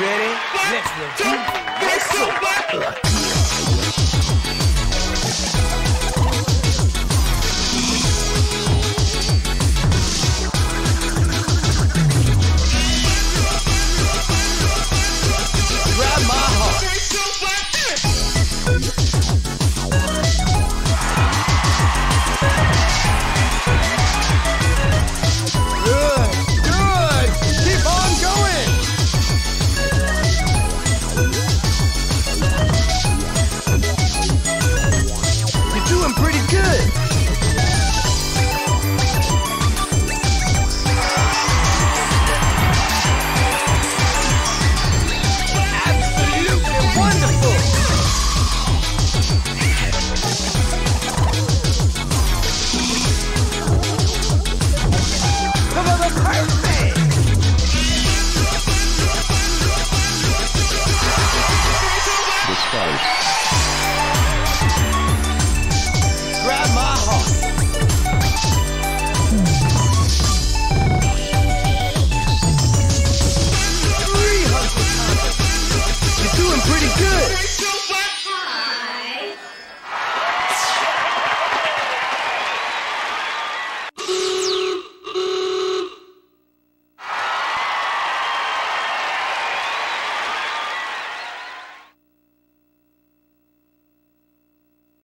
ready? Let's go.